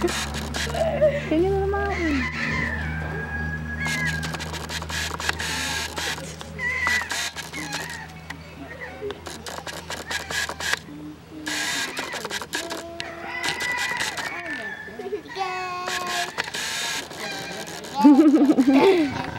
Take it to the mountain. Yay!